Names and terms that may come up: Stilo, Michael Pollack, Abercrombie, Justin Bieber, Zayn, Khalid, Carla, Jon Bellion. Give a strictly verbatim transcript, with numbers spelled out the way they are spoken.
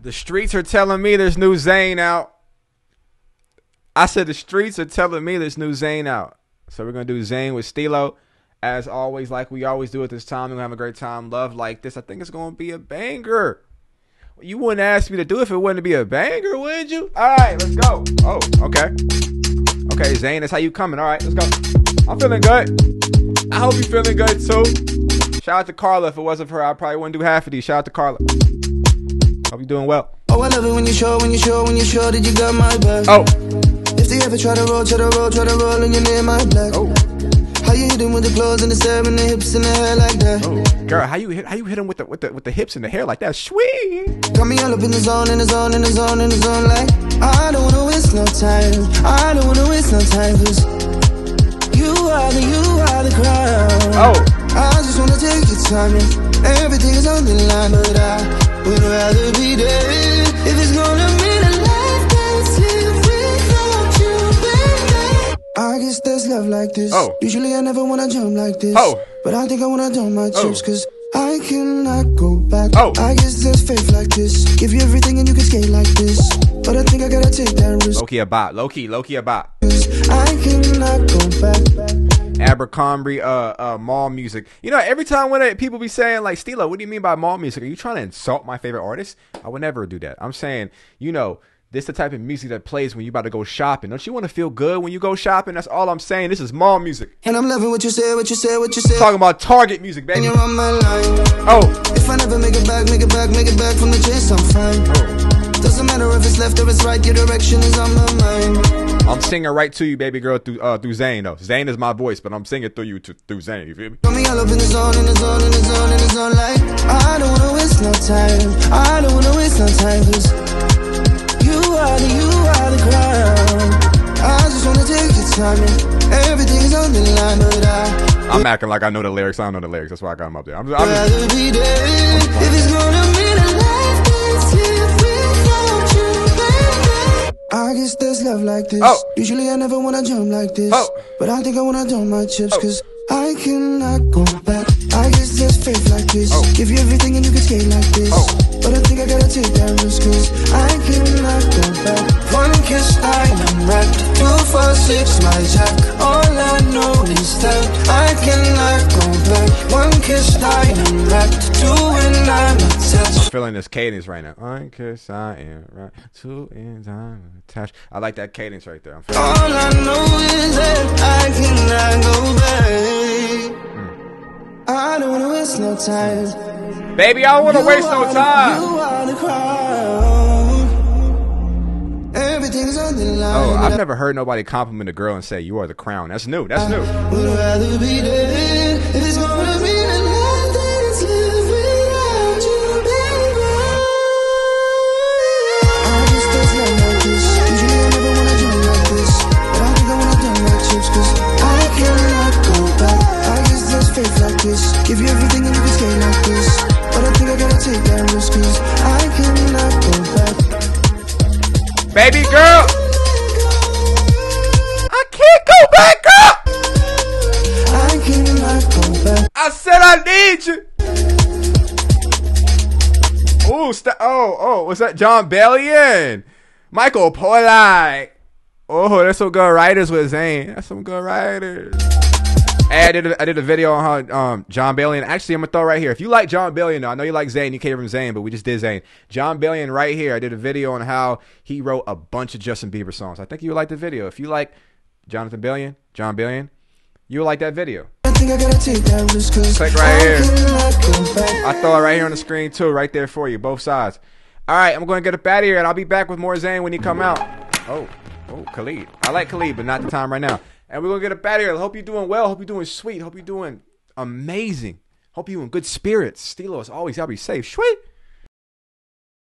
The streets are telling me there's new Zayn out. I said the streets are telling me there's new Zayn out. So we're going to do Zayn with Stilo. As always, like we always do at this time, we're going to have a great time. Love like this. I think it's going to be a banger. You wouldn't ask me to do it if it wouldn't be a banger, would you? All right, let's go. Oh, okay. Okay, Zayn, that's how you coming. All right, let's go. I'm feeling good. I hope you're feeling good, too. Shout out to Carla. If it wasn't for her, I probably wouldn't do half of these. Shout out to Carla. Hope you're doing well. Oh, I love it when you show, when you show, when you show that you got my back. Oh. If they ever try to roll, try to roll, try to roll and your name my black. Oh. How you hit him with the clothes and the serve and the hips and the hair like that? Oh. Girl, how you hit how you hit him with the with the with the hips and the hair like that? Sweet. Got me all up in the zone, in the zone, in the zone, in the zone like I don't wanna waste no time. I don't wanna waste no time, cause you are the you are the crown. Oh. I just wanna take your time. Yeah. Everything is on the line, but I would rather be dead if it's gonna mean a life that's live without you, baby. I guess there's love like this. Oh. Usually I never wanna jump like this. Oh. But I think I wanna dump my chips, oh. Cause I cannot go back. Oh. I guess there's faith like this. Give you everything and you can skate like this. But I think I gotta take that risk. Low-key a bot. Low-key, low-key a bot. I cannot go back. Abercrombie uh, uh, mall music. You know, every time when I, people be saying, like, Stilo, what do you mean by mall music? Are you trying to insult my favorite artist? I would never do that. I'm saying, you know, this is the type of music that plays when you about to go shopping. Don't you want to feel good when you go shopping? That's all I'm saying. This is mall music. And I'm loving what you say, what you say, what you say. Talking about Target music, baby. And you're on my line. Oh. If I never make it back, make it back, make it back from the chase, I'm fine. Oh. Doesn't matter if it's left or it's right, your direction is on my mind. I'm singing right to you, baby girl, through uh, through Zayn, though. Zayn is my voice, but I'm singing through you, to, through Zayn, you feel me? I don't wanna waste no time, I don't wanna waste no time, cause you are the, you are the crown. I just wanna take your time, yeah. Everything's on the line, but I... I'm acting like I know the lyrics, I don't know the lyrics, that's why I got them up there. I'm just... I'm just... Rather be dead, if it's gonna mean a life that's lived without you. I guess there's love like this. Oh. Usually I never wanna jump like this. Oh. But I think I wanna dump my chips, oh. Cause I cannot go back. I guess there's faith like this. Oh. Give you everything and you can skate like this. Oh. But I think I gotta take that risk, cause I cannot go back. One kiss, I am wrapped. Two, four, six, my jack. All I know is that I cannot go back. One kiss, I am wrapped. Two and I'm attached. I'm feeling this cadence right now. One kiss, I am wrapped. Two and I'm attached. I like that cadence right there. I'm feeling all it. I know is that I cannot go back. Mm. I don't wanna waste no time. Baby, I don't wanna you waste no the, time. You are the crown. Everything's on the line. Oh, I've never heard nobody compliment a girl and say, you are the crown. That's new. That's new. I would rather be dead if it's gonna be the life that's lived without you, baby. I just don't love like this. Usually I never wanna do like this. But I think I wanna dump my chips, cause I cannot go back. I guess there's faith like this. Give you everything and you can stay like this. But I think I gotta take that risk, cause I cannot go back. Baby girl, I can't go back up. I cannot go back. I said I need you. Ooh, st oh, oh, what's that? Jon Bellion, Michael Pollack. Oh, that's some good writers with Zayn. That's some good writers. Hey, I did a, I did a video on how, um, Jon Bellion. Actually, I'm going to throw right here. If you like Jon Bellion, though, I know you like Zayn. You came from Zayn, but we just did Zayn. Jon Bellion right here. I did a video on how he wrote a bunch of Justin Bieber songs. I think you would like the video. If you like Jonathan Bellion, Jon Bellion, you would like that video. I gotta take that risk, click right here. I throw it right here on the screen, too. Right there for you. Both sides. All right, I'm going to get up out of here, and I'll be back with more Zayn when he come out. Oh, oh, Khalid. I like Khalid, but not the time right now. And we're going to get up out of here. Hope you're doing well. Hope you're doing sweet. Hope you're doing amazing. Hope you're in good spirits. Stilo, as always, y'all be safe. Sweet.